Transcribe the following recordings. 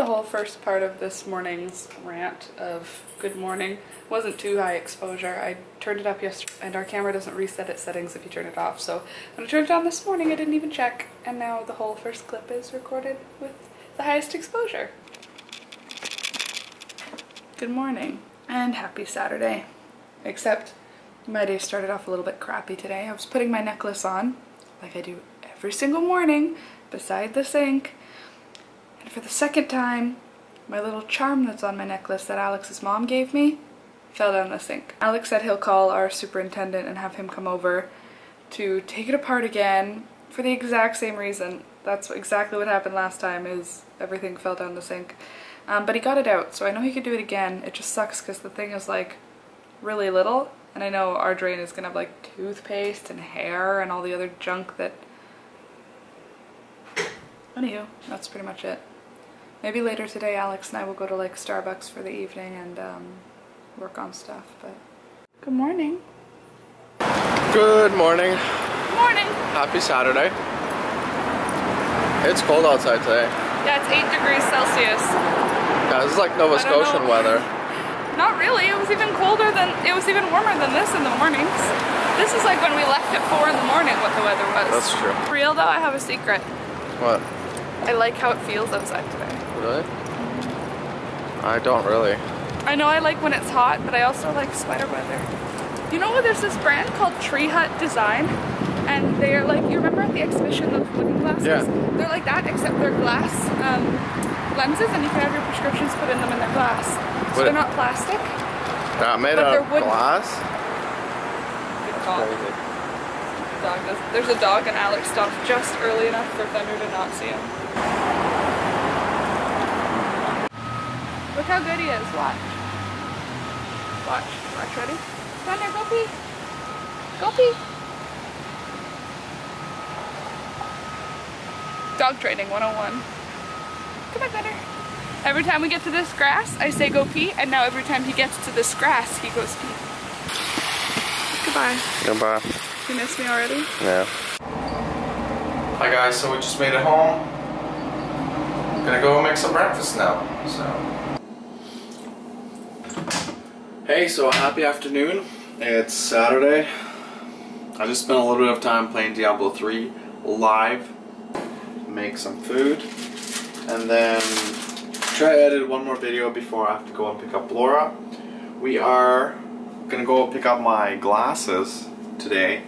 the whole first part of this morning's rant of good morning. It wasn't too high exposure. I turned it up yesterday, and our camera doesn't reset its settings if you turn it off, so when I turned it on this morning I didn't even check, and now the whole first clip is recorded with the highest exposure. Good morning, and happy Saturday. Except my day started off a little bit crappy today. I was putting my necklace on, like I do every single morning, beside the sink. And for the second time, my little charm that's on my necklace that Alex's mom gave me fell down the sink. Alex said he'll call our superintendent and have him come over to take it apart again for the exact same reason. That's exactly what happened last time, is everything fell down the sink. But he got it out, so I know he could do it again. It just sucks because the thing is like really little, and I know our drain is gonna have like toothpaste and hair and all the other junk that... Anywho, that's pretty much it. Maybe later today Alex and I will go to like Starbucks for the evening and work on stuff, but... Good morning! Good morning! Morning! Happy Saturday. It's cold outside today. Yeah, it's 8 degrees Celsius. Yeah, this is like Nova Scotian weather. Not really, it was even warmer than this in the mornings. This is like when we left at 4 in the morning what the weather was. That's true. For real though, I have a secret. What? I like how it feels outside today. Really? I don't really. I know I like when it's hot, but I also like sweater weather. You know, there's this brand called Tree Hut Design, and they are like, you remember at the exhibition, those wooden glasses? Yeah. They're like that, except they're glass lenses, and you can have your prescriptions put in them, and they're glass. So they're not plastic. They're not made out of glass? Good call. That's crazy. There's a dog, and Alex stopped just early enough for Thunder to not see him. Look how good he is, watch. Watch, watch, ready? Thunder, go pee! Go pee! Dog training 101. Come on, Thunder. Every time we get to this grass, I say go pee, and now every time he gets to this grass, he goes pee. Goodbye. Goodbye. You miss me already? Yeah. Hi guys, so we just made it home. I'm gonna go make some breakfast now. So. Hey, so happy afternoon. It's Saturday. I just spent a little bit of time playing Diablo 3 live. Make some food. And then try to edit one more video before I have to go and pick up Laura. We are gonna go pick up my glasses today.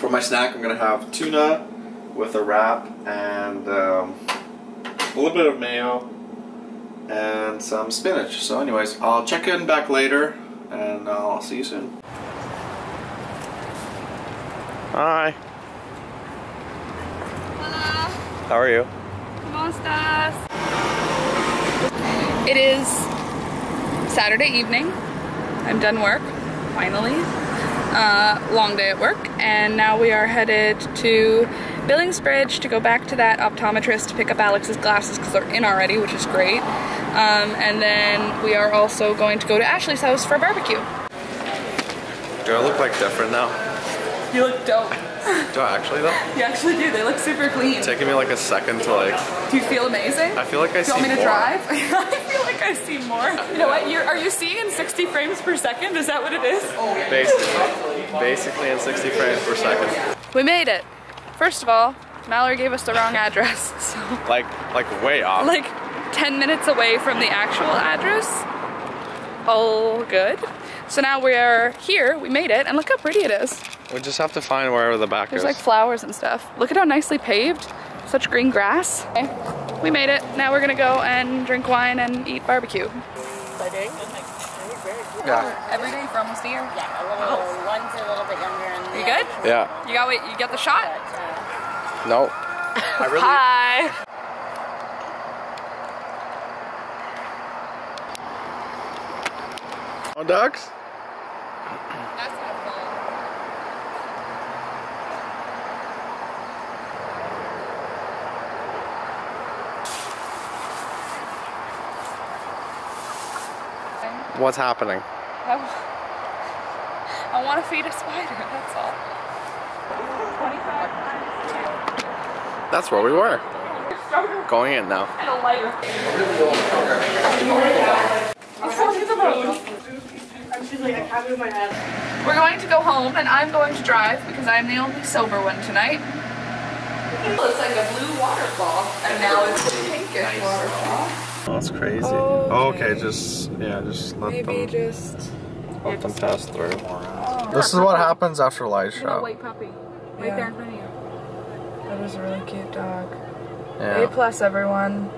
For my snack, I'm gonna have tuna with a wrap and a little bit of mayo and some spinach. So anyways, I'll check in back later and I'll see you soon. Hi. Hola. How are you? ¿Cómo estás? It is Saturday evening. I'm done work, finally. Long day at work, and now we are headed to Billingsbridge to go back to that optometrist to pick up Alex's glasses because they're in already, which is great. And then we are also going to go to Ashley's house for a barbecue. Do I look like different now? You look dope. Do I actually though? You actually do. They look super clean. It's taking me like a second to like... Do you feel amazing? I feel like I see more. Do you want me to drive? I feel like I see more. You know what? Are you seeing in 60 frames per second? Is that what it is? Oh, yeah. Basically. Basically in 60 frames per second. We made it. First of all, Mallory gave us the wrong address. So. Like way off. Like 10 minutes away from the actual address. All good. So now we are here, we made it, and look how pretty it is. We just have to find wherever the back is. There's like flowers and stuff. Look at how nicely paved. Such green grass. Okay. We made it. Now we're gonna go and drink wine and eat barbecue. Exciting. Yeah. Every day for almost a year. Yeah, a little, one's a little bit younger. And you good? Yeah. You got wait, you got the shot? No. I really... Hi. On ducks? That's not fun. What's happening? I want to feed a spider, that's all. 25 times 2. That's where we were. Going in now. And a lighter. And she's like, I can't move my head. We're going to go home and I'm going to drive because I'm the only sober one tonight. It looks like a blue waterfall and now it's a pinkish waterfall. Oh, that's crazy. Oh, okay, just let maybe them. Let them pass through. Oh. This is what happens after light show. White puppy, right there in front of you. That was a really cute dog. Yeah. A+ everyone.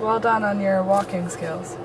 Well done on your walking skills.